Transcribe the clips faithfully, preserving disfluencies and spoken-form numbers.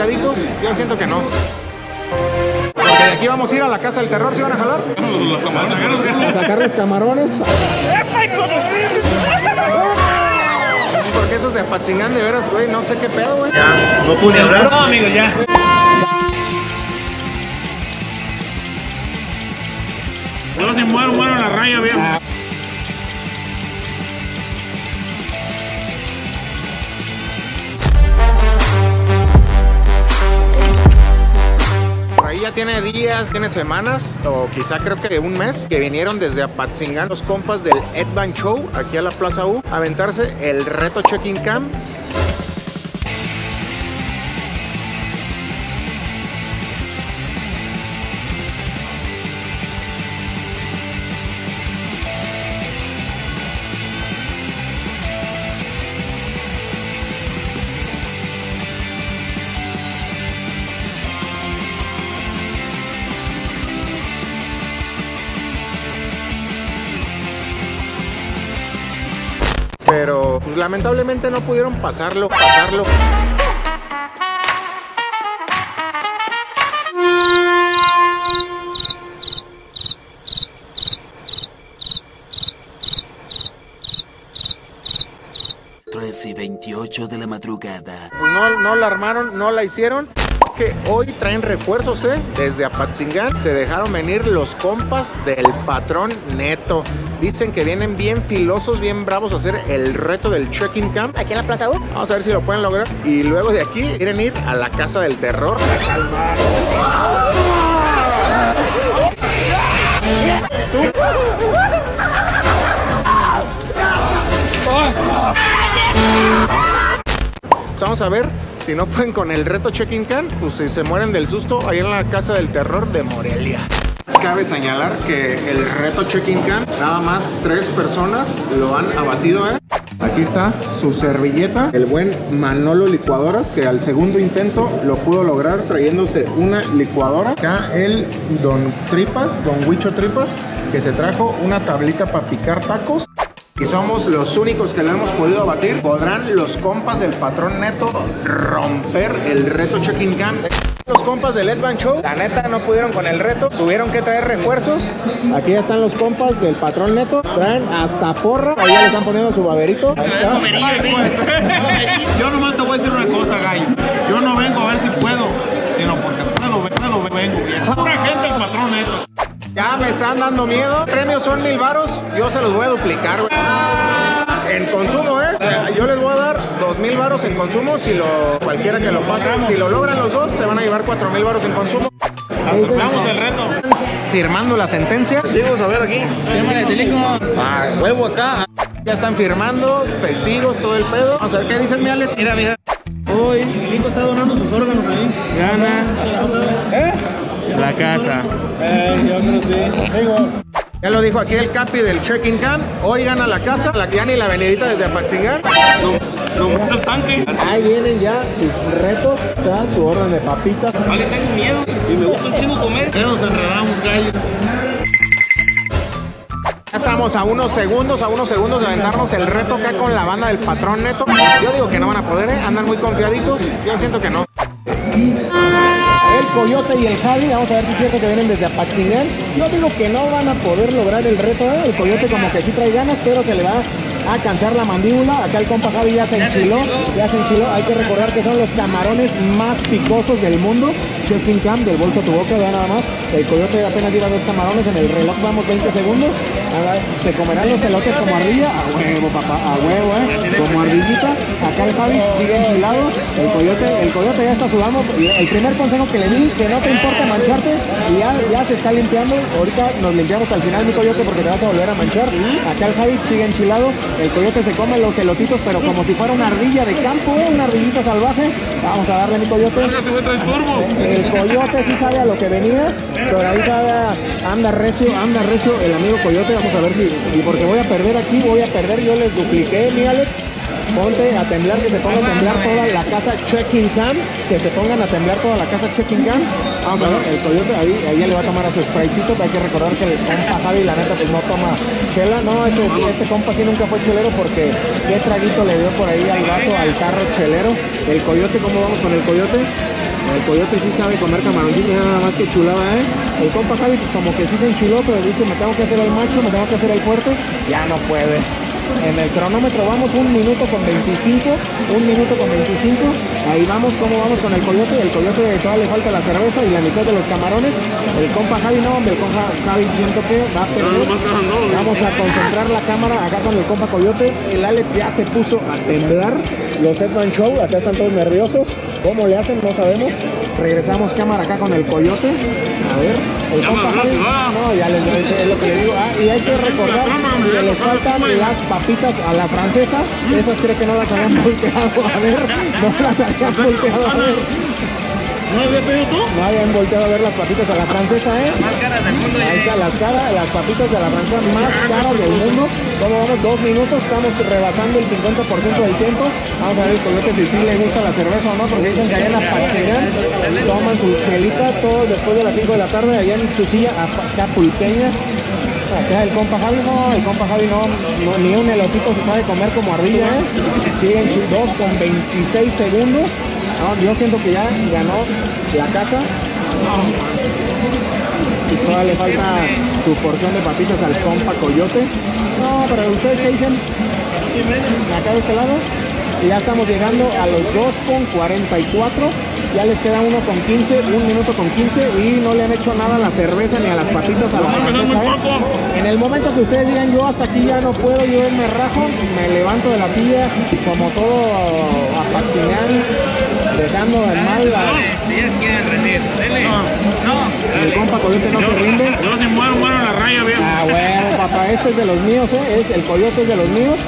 delgaditos, yo siento que no. Porque de aquí vamos a ir a la Casa del Terror, ¿sí van a jalar? Los camarones. A sacar los camarones. Porque esos de Apatzingán, de veras, güey, no sé qué pedo, güey. Ya, no pude hablar. No, amigo, ya. Yo si muero, muero en la raya, bien. Ah. Tiene días, tiene semanas o quizá creo que un mes que vinieron desde Apatzingán los compas del Edvan Show aquí a la Plaza U a aventarse el reto Checking Cam. Pero pues, lamentablemente no pudieron pasarlo, pasarlo. tres y veintiocho de la madrugada. Pues no, no la armaron, no la hicieron. Que hoy traen refuerzos, ¿eh? Desde Apatzingán se dejaron venir los compas del Patrón Neto. Dicen que vienen bien filosos, bien bravos a hacer el reto del Checking Cam. Aquí en la Plaza U. Vamos a ver si lo pueden lograr. Y luego de aquí quieren ir a la Casa del Terror. Vamos a ver si no pueden con el reto Checking Cam, pues si se mueren del susto ahí en la Casa del Terror de Morelia. Cabe señalar que el reto Checking Cam, nada más tres personas lo han abatido, ¿eh? Aquí está su servilleta, el buen Manolo Licuadoras, que al segundo intento lo pudo lograr trayéndose una licuadora. Acá el Don Tripas, Don Huicho Tripas, que se trajo una tablita para picar tacos. Y somos los únicos que lo hemos podido abatir. ¿Podrán los compas del Patrón Neto romper el reto Checking Cam? Los compas del Edvan Show, la neta, no pudieron con el reto. Tuvieron que traer refuerzos. Aquí ya están los compas del Patrón Neto. Traen hasta porra. Ahí ya le están poniendo su baberito. Ahí está. Yo nomás te voy a decir una cosa, gallo. Yo no vengo a ver si puedo, sino porque no lo vengo. Pura gente del Patrón Neto. Ya me están dando miedo. Premios son mil varos. Yo se los voy a duplicar, güey. En consumo, ¿eh? Yo les voy a dar dos mil varos en consumo. Si lo cualquiera que lo pase, si lo logran los dos, se van a llevar cuatro mil varos en consumo. Aceptamos el reto. Firmando la sentencia. Testigos, a ver aquí. Firman el teléfono. Ah, huevo acá. Ya están firmando, testigos, todo el pedo. Vamos a ver qué dicen, mi Alex. Mira, mira. Uy, el hijo está donando sus órganos ahí. Gana. ¿Eh? La casa. Eh, yo creo sí. Ya lo dijo aquí el capi del Checking Cam. Hoy gana la casa, la que gana y la venidita desde Apatzingán. No, no es el tanque. Ahí vienen ya sus retos, está su orden de papitas. Vale, tengo miedo y me gusta un chingo comer. Ya nos enredamos, gallos. Ya estamos a unos segundos, a unos segundos de aventarnos el reto acá con la banda del Patrón Neto. Yo digo que no van a poder, ¿eh? Andan muy confiaditos. Yo siento que no. El Coyote y el Javi, vamos a ver si es cierto que vienen desde Apatzingán. Yo digo que no van a poder lograr el reto, ¿eh? El Coyote como que sí trae ganas, pero se le va a cansar la mandíbula. Acá el compa Javi ya se enchiló, ya se enchiló. Hay que recordar que son los camarones más picosos del mundo. Checking Cam, del bolso a tu boca, vean nada más. El Coyote apenas lleva dos camarones, en el reloj vamos veinte segundos. Se comerán los elotes como ardilla, a huevo papá, a huevo, eh, como ardillita. Acá el Javi sigue enchilado, el coyote, el coyote ya está sudando. El primer consejo que le di, que no te importa mancharte, y ya, ya se está limpiando. Ahorita nos limpiamos al final, mi coyote, porque te vas a volver a manchar. Acá el Javi sigue enchilado, el coyote se come los elotitos, pero como si fuera una ardilla de campo, una ardillita salvaje. Vamos a darle, mi coyote. El coyote sí sabe a lo que venía, pero ahorita anda recio, anda recio el amigo coyote. Vamos a ver si, y porque voy a perder aquí, voy a perder, yo les dupliqué, mi Alex. Ponte a temblar, que se ponga a temblar toda la casa Checking Cam, que se pongan a temblar toda la casa Checking Cam. Vamos a ver, el coyote ahí, ahí ya le va a tomar a su spraycito, pero hay que recordar que el compa Javi, la neta, pues no toma chela, no, este, este compa sí nunca fue chelero, porque qué traguito le dio por ahí al vaso, al carro chelero. El coyote, ¿cómo vamos con el coyote? El coyote sí sabe comer camaroncito, nada más que chulada, ¿eh? El compa Javi pues como que sí se enchiló, pero dice, me tengo que hacer el macho, me tengo que hacer el fuerte. Ya no puede. En el cronómetro vamos un minuto con veinticinco, un minuto con veinticinco. Ahí vamos, cómo vamos con el coyote. El coyote todavía le falta la cerveza y la mitad de los camarones. El compa Javi no, hombre, el compa Javi siento que va a perder. Vamos a concentrar la cámara acá con el compa coyote. El Alex ya se puso a temblar. Los Edvan Show, acá están todos nerviosos. ¿Cómo le hacen? No sabemos. Regresamos cámara acá con el coyote. A ver, el compa Javi. No, ya les es lo que le digo. Ah, y hay que recordar que les faltan las papitas a la francesa. Esas creo que no las habían volteado a ver. No las habían volteado a ver. ¿No habían pedido tú? No habían volteado a ver las papitas a la francesa, ¿eh? Más caras del mundo. Ahí están las caras, las papitas de la francesa más caras del mundo. ¿Cómo vamos? Dos minutos, estamos rebasando el cincuenta por ciento del tiempo. Vamos a ver el coyote si sí le gusta la cerveza o no, porque dicen que allá en Apatzingán toman su chelita todos después de las cinco de la tarde, allá en su silla acapulqueña. Acá el compa Javi no, el compa Javi no, no ni un elotito se sabe comer como ardilla, ¿eh? Siguen dos con veintiséis segundos. No, yo siento que ya ganó la casa. Y todavía le falta su porción de papitas al compa coyote. No, pero ustedes qué dicen, acá de este lado. Y ya estamos llegando a los dos con cuarenta y cuatro. Ya les queda uno con quince, un minuto con quince. Y no le han hecho nada a la cerveza ni a las patitas a la francesa, ¿eh? En el momento que ustedes digan yo hasta aquí ya no puedo, yo me rajo, me levanto de la silla como todo Apatzingán, dejando en mal la... No, el compa coyote no se rinde. Yo se muero, muero la raya, viejo. Ah, bueno, papá, este es de los míos, ¿eh? El coyote es de los míos.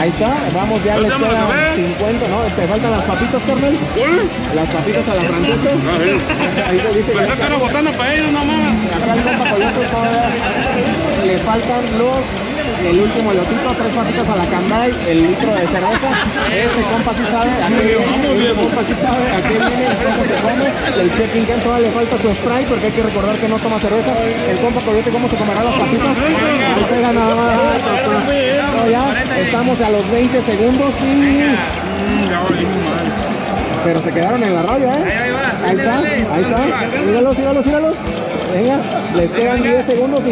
Ahí está, vamos, ya les quedan cincuenta, ¿no? Te faltan las papitas, Carmen. Las papitas a la francesa. Ahí se dice. Pero acá botando para ellos, no mames. Acá el compa coyote todavía le faltan los... El último elotito, tres patitas a la cambay, el litro de cerveza. Este compa sí sabe, aquí viene, el compa sí sabe, aquí viene, cómo se come. El Checking Cam todavía le falta su spray porque hay que recordar que no toma cerveza. El compa coyote cómo se comerá las patitas. Ahí está ganada. No, ya estamos a los veinte segundos y... Pero se quedaron en la raya, ¿eh? Ahí, ahí, va, ahí está, dale, ahí está. Míralos, míralos, míralos. Venga, les quedan diez segundos y,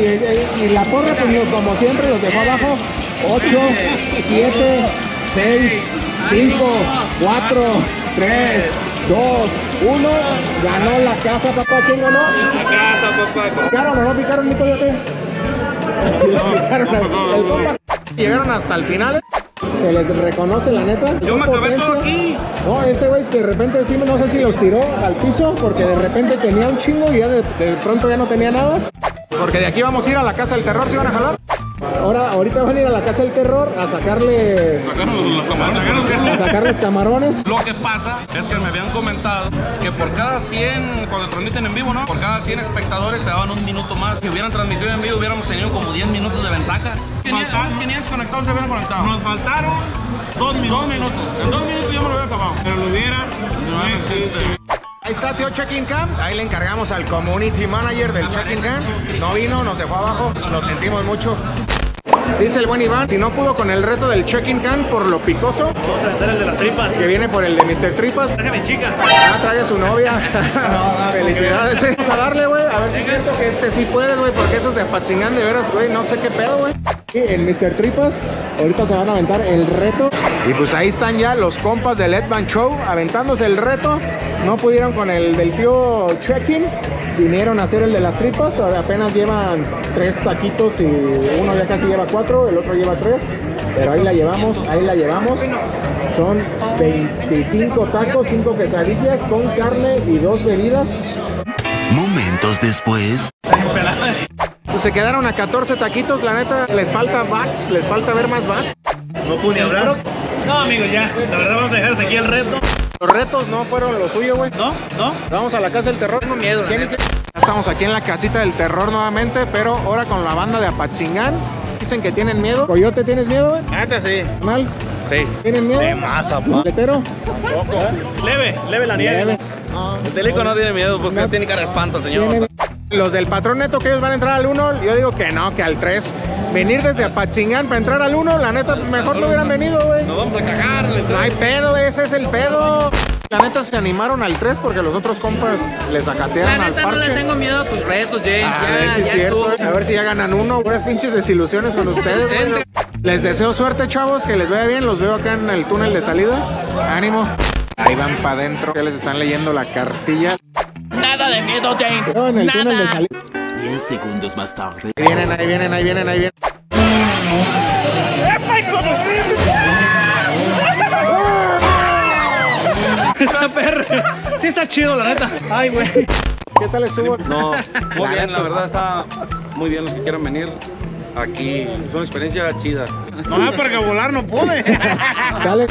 y la porra, como siempre, los dejó abajo. ocho, siete, seis, cinco, cuatro, tres, dos, uno. Ganó la casa, papá. ¿Quién ganó? La casa, papá. ¿Picaron o no picaron, mi coyote? Sí, no, picaron. No, no, no, no, no. Llegaron hasta el final. Se les reconoce la neta. Yo me acabé todo aquí. No, este güey que de repente sí, no sé si los tiró al piso porque de repente tenía un chingo y ya de, de pronto ya no tenía nada. Porque de aquí vamos a ir a la Casa del Terror, ¿sí van a jalar? Ahora, ahorita van a ir a la Casa del Terror a sacarles... Sacarnos los camarones. A sacarles camarones. Lo que pasa es que me habían comentado que por cada cien, cuando transmiten en vivo, ¿no? Por cada cien espectadores te daban un minuto más. Si hubieran transmitido en vivo hubiéramos tenido como diez minutos de ventaja. quinientos conectados se habían conectado. Nos faltaron dos minutos. Dos minutos. En dos minutos yo me lo hubiera acabado. Pero lo hubiera... No existe. Ahí está tío Checking Cam, ahí le encargamos al community manager del Checking Cam, no vino, nos dejó abajo, lo sentimos mucho. Dice el buen Iván, si no pudo con el reto del Checking Cam por lo picoso, vamos a hacer el de las tripas. Que viene por el de mister Tripas. Tráigame chica. Ah, trae a su novia. No, no, felicidades. No, no, vamos a darle, güey, a ver si es cierto que este sí puedes, güey, porque esos de Apatzingán de veras, güey, no sé qué pedo, güey. El mister Tripas, ahorita se van a aventar el reto. Y pues ahí están ya los compas del Edvan Show aventándose el reto. No pudieron con el del tío Checking, vinieron a hacer el de las tripas. Ahora apenas llevan tres taquitos y uno ya casi lleva cuatro, el otro lleva tres. Pero ahí la llevamos, ahí la llevamos. Son veinticinco tacos, cinco quesadillas con carne y dos bebidas. Momentos después... Pues se quedaron a catorce taquitos, la neta, les falta bats, les falta ver más bats. No pude hablar. No, amigos, ya, la verdad vamos a dejarse aquí el reto. Los retos no fueron lo suyo, güey. No, no. Vamos a la Casa del Terror. Tengo miedo, la neta. Ya estamos aquí en la Casita del Terror nuevamente, pero ahora con la banda de Apatzingán. Dicen que tienen miedo. ¿Coyote, tienes miedo, güey? Neta, sí. ¿Mal? Sí. ¿Tienes miedo? De masa, pa. ¿Letero? Tampoco. Leve, leve la nieve. Leve. No, el Telico no tiene miedo, porque no tiene cara de espanto, señor. ¿Tiene? Los del Patrón Neto, que ellos van a entrar al uno, yo digo que no, que al tres. Venir desde Apatzingán para entrar al uno, la neta, mejor no hubieran venido, güey. Nos vamos a cagar. No hay pedo, ese es el pedo. La neta se animaron al tres porque los otros compas les acatearon al parche. La neta no le tengo miedo a tus retos, James. Ah, ya, es ya cierto, tú. A ver si ya ganan uno. Unas pinches desilusiones con ustedes. Bueno. Les deseo suerte, chavos, que les vaya bien. Los veo acá en el túnel de salida. Ánimo. Ahí van para adentro. Ya les están leyendo la cartilla. Nada de miedo, James. No, en el Nada. túnel de salida. Diez segundos más tarde. Ahí vienen, ahí vienen, ahí vienen, ahí vienen. Está perro, sí está chido, la neta. Ay, güey. ¿Qué tal estuvo? No, muy bien, la verdad está muy bien los que quieran venir aquí. Es una experiencia chida. No, porque volar no pude. Sale.